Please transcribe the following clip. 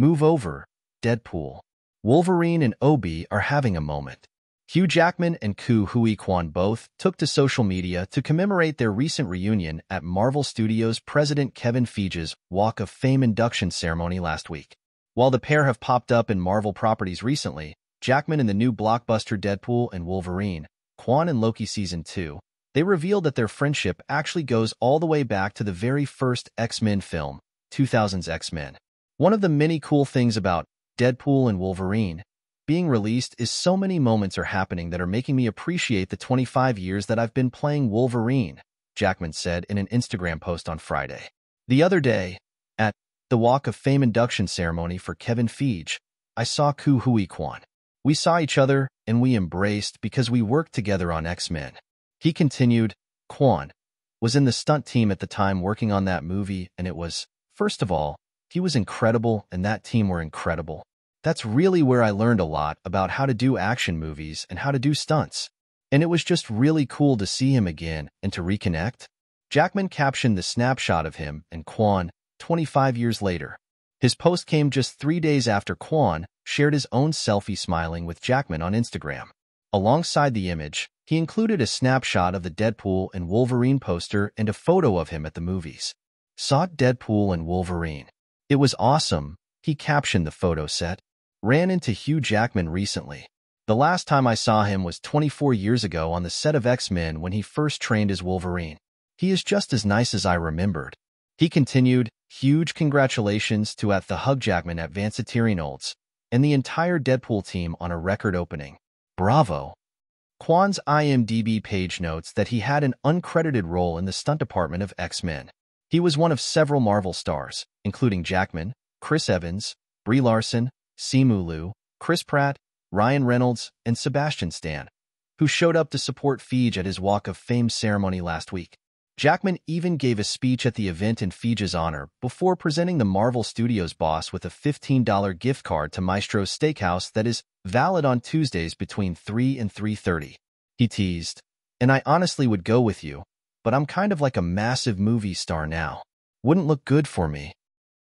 Move over, Deadpool. Wolverine and Obi are having a moment. Hugh Jackman and Ke Huy Quan both took to social media to commemorate their recent reunion at Marvel Studios President Kevin Feige's Walk of Fame induction ceremony last week. While the pair have popped up in Marvel properties recently, Jackman in the new blockbuster Deadpool and Wolverine, Quan in Loki Season 2, they revealed that their friendship actually goes all the way back to the very first X-Men film, 2000's X-Men. One of the many cool things about Deadpool and Wolverine being released is so many moments are happening that are making me appreciate the 25 years that I've been playing Wolverine, Jackman said in an Instagram post on Friday. The other day, at the Walk of Fame induction ceremony for Kevin Feige, I saw Ke Huy Quan. We saw each other and we embraced because we worked together on X-Men. He continued, Quan was in the stunt team at the time working on that movie, and it was, first of all, he was incredible and that team were incredible. That's really where I learned a lot about how to do action movies and how to do stunts. And it was just really cool to see him again and to reconnect. Jackman captioned the snapshot of him and Quan 25 years later. His post came just 3 days after Quan shared his own selfie smiling with Jackman on Instagram. Alongside the image, he included a snapshot of the Deadpool and Wolverine poster and a photo of him at the movies. Saw Deadpool and Wolverine. It was awesome, he captioned the photo set. Ran into Hugh Jackman recently. The last time I saw him was 24 years ago on the set of X-Men when he first trained as Wolverine. He is just as nice as I remembered. He continued, huge congratulations to Hugh Jackman at Vancity Reynolds and the entire Deadpool team on a record opening. Bravo. Quan's IMDb page notes that he had an uncredited role in the stunt department of X-Men. He was one of several Marvel stars, including Jackman, Chris Evans, Brie Larson, Simu Liu, Chris Pratt, Ryan Reynolds, and Sebastian Stan, who showed up to support Feige at his Walk of Fame ceremony last week. Jackman even gave a speech at the event in Feige's honor before presenting the Marvel Studios boss with a $15 gift card to Maestro's Steakhouse that is valid on Tuesdays between 3 and 3:30. He teased, and I honestly would go with you, but I'm kind of like a massive movie star now. Wouldn't look good for me.